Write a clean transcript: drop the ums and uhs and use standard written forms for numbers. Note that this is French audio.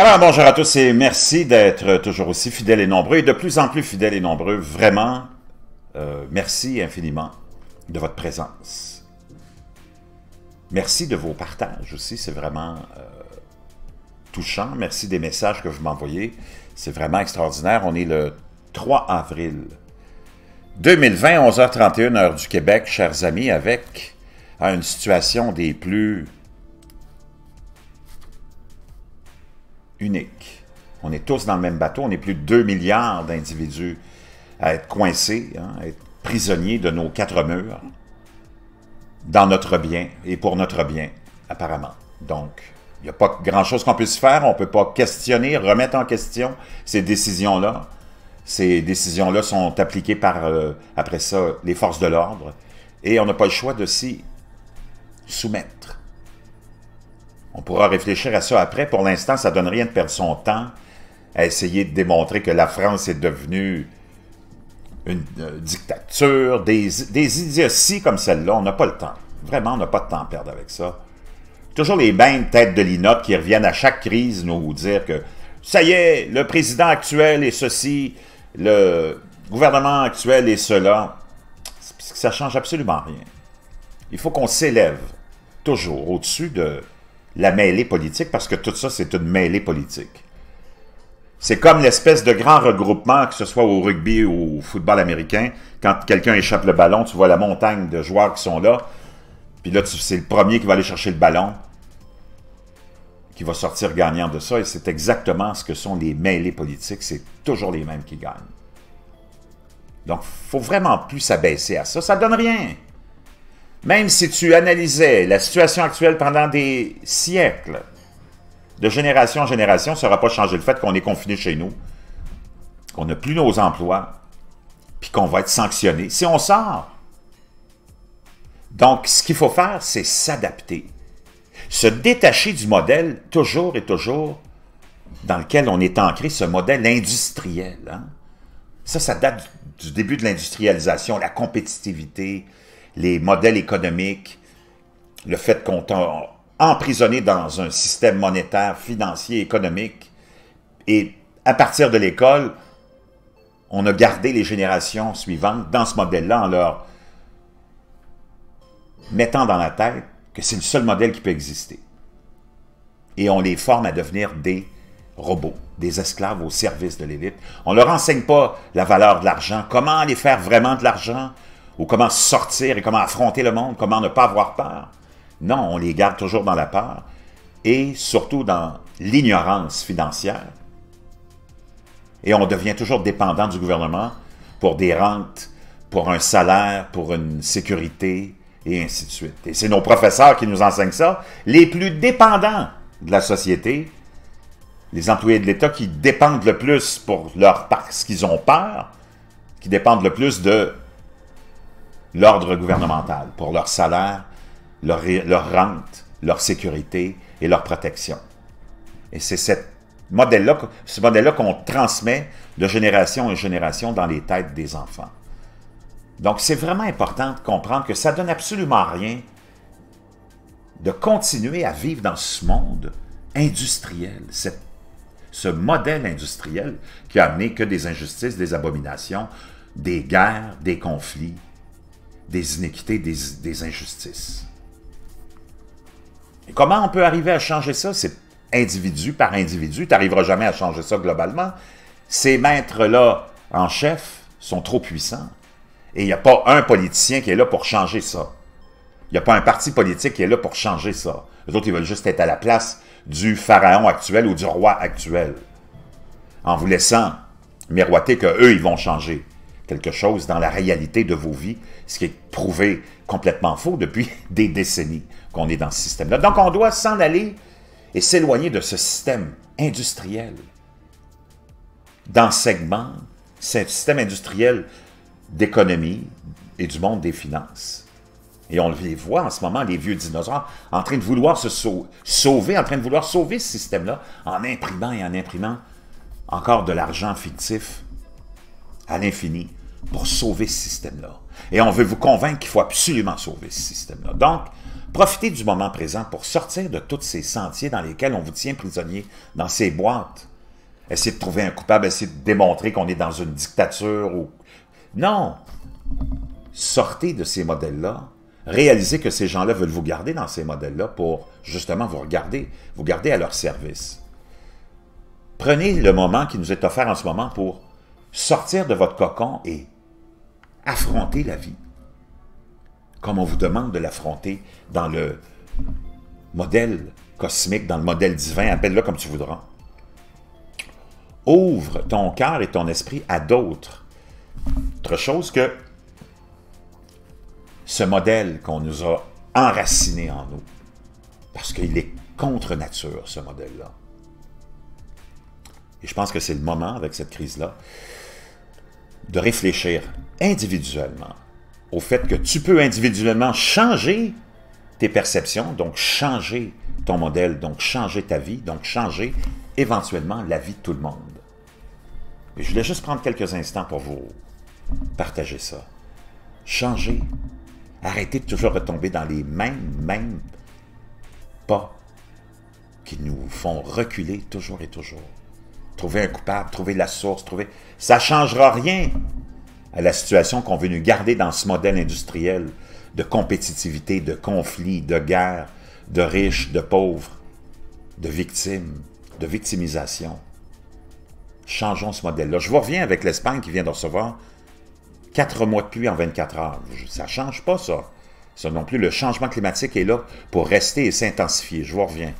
Alors bonjour à tous et merci d'être toujours aussi fidèles et nombreux, et de plus en plus fidèles et nombreux, vraiment, merci infiniment de votre présence. Merci de vos partages aussi, c'est vraiment touchant. Merci des messages que vous m'envoyez, c'est vraiment extraordinaire. On est le 3 avril 2020, 11h31, heure du Québec, chers amis, avec une situation des plus unique. On est tous dans le même bateau, on est plus de 2 milliards d'individus à être coincés, hein, à être prisonniers de nos quatre murs, dans notre bien et pour notre bien, apparemment. Donc, il n'y a pas grand-chose qu'on puisse faire, on ne peut pas questionner, remettre en question ces décisions-là. Ces décisions-là sont appliquées par, après ça, les forces de l'ordre, et on n'a pas le choix de s'y soumettre. On pourra réfléchir à ça après. Pour l'instant, ça ne donne rien de perdre son temps à essayer de démontrer que la France est devenue une dictature, des idioties comme celle-là. On n'a pas le temps. Vraiment, on n'a pas de temps à perdre avec ça. Toujours les mêmes têtes de linotte qui reviennent à chaque crise nous dire que « ça y est, le président actuel est ceci, le gouvernement actuel est cela ». Ça ne change absolument rien. Il faut qu'on s'élève toujours au-dessus de la mêlée politique, parce que tout ça, c'est une mêlée politique. C'est comme l'espèce de grand regroupement, que ce soit au rugby ou au football américain, quand quelqu'un échappe le ballon, tu vois la montagne de joueurs qui sont là, puis là, c'est le premier qui va aller chercher le ballon, qui va sortir gagnant de ça, et c'est exactement ce que sont les mêlées politiques, c'est toujours les mêmes qui gagnent. Donc, il ne faut vraiment plus s'abaisser à ça, ça ne donne rien. Même si tu analysais la situation actuelle pendant des siècles, de génération en génération, ça n'aura pas changé le fait qu'on est confiné chez nous, qu'on n'a plus nos emplois, puis qu'on va être sanctionné si on sort. Donc, ce qu'il faut faire, c'est s'adapter, se détacher du modèle toujours et toujours dans lequel on est ancré, ce modèle industriel. Hein? Ça, ça date du début de l'industrialisation, la compétitivité, les modèles économiques, le fait qu'on t'a emprisonné dans un système monétaire, financier, économique. Et à partir de l'école, on a gardé les générations suivantes dans ce modèle-là en leur mettant dans la tête que c'est le seul modèle qui peut exister. Et on les forme à devenir des robots, des esclaves au service de l'élite. On ne leur enseigne pas la valeur de l'argent, comment aller faire vraiment de l'argent, ou comment sortir et comment affronter le monde, comment ne pas avoir peur. Non, on les garde toujours dans la peur et surtout dans l'ignorance financière. Et on devient toujours dépendant du gouvernement pour des rentes, pour un salaire, pour une sécurité, et ainsi de suite. Et c'est nos professeurs qui nous enseignent ça, les plus dépendants de la société, les employés de l'État qui dépendent le plus parce qu'ils ont peur, qui dépendent le plus de l'ordre gouvernemental pour leur salaire, leur rente, leur sécurité et leur protection. Et c'est ce modèle-là qu'on transmet de génération en génération dans les têtes des enfants. Donc, c'est vraiment important de comprendre que ça ne donne absolument rien de continuer à vivre dans ce monde industriel, ce modèle industriel qui a amené que des injustices, des abominations, des guerres, des conflits, des inéquités, des injustices. Et comment on peut arriver à changer ça? C'est individu par individu. Tu n'arriveras jamais à changer ça globalement. Ces maîtres-là en chef sont trop puissants. Et il n'y a pas un politicien qui est là pour changer ça. Il n'y a pas un parti politique qui est là pour changer ça. Les autres, ils veulent juste être à la place du pharaon actuel ou du roi actuel, en vous laissant miroiter qu'eux, ils vont changer quelque chose dans la réalité de vos vies, ce qui est prouvé complètement faux depuis des décennies qu'on est dans ce système-là. Donc, on doit s'en aller et s'éloigner de ce système industriel, d'enseignement, ce système industriel d'économie et du monde des finances. Et on les voit en ce moment, les vieux dinosaures, en train de vouloir se sauver, en train de vouloir sauver ce système-là, en imprimant encore de l'argent fictif à l'infini, pour sauver ce système-là. Et on veut vous convaincre qu'il faut absolument sauver ce système-là. Donc, Profitez du moment présent pour sortir de tous ces sentiers dans lesquels on vous tient prisonnier, dans ces boîtes. Essayez de trouver un coupable, essayez de démontrer qu'on est dans une dictature. Ou... non! Sortez de ces modèles-là. Réalisez que ces gens-là veulent vous garder dans ces modèles-là pour justement vous garder à leur service. Prenez le moment qui nous est offert en ce moment pour sortir de votre cocon et affronter la vie, comme on vous demande de l'affronter dans le modèle cosmique, dans le modèle divin, appelle-le comme tu voudras. Ouvre ton cœur et ton esprit à d'autres. Autre chose que ce modèle qu'on nous a enraciné en nous, parce qu'il est contre nature, ce modèle-là. Et je pense que c'est le moment, avec cette crise-là, de réfléchir individuellement au fait que tu peux individuellement changer tes perceptions, donc changer ton modèle, donc changer ta vie, donc changer éventuellement la vie de tout le monde. Et je voulais juste prendre quelques instants pour vous partager ça. Changer. Arrêtez de toujours retomber dans les mêmes pas qui nous font reculer toujours et toujours. Trouver un coupable, trouver la source, trouver... ça ne changera rien à la situation qu'on veut nous garder dans ce modèle industriel de compétitivité, de conflit, de guerre, de riches, de pauvres, de victimes, de victimisation. Changeons ce modèle-là. Je vous reviens avec l'Espagne qui vient de recevoir 4 mois de pluie en 24 heures. Ça ne change pas, ça. Ça non plus. Le changement climatique est là pour rester et s'intensifier. Je vous reviens.